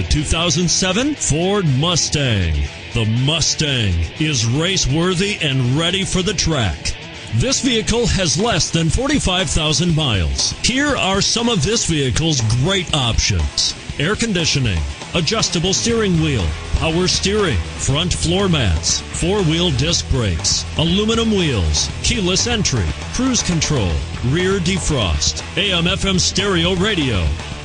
the 2007 Ford Mustang. The Mustang is race-worthy and ready for the track. This vehicle has less than 45,000 miles. Here are some of this vehicle's great options: air conditioning, adjustable steering wheel, power steering, front floor mats, four-wheel disc brakes, aluminum wheels, keyless entry, cruise control, rear defrost, AM/FM stereo radio.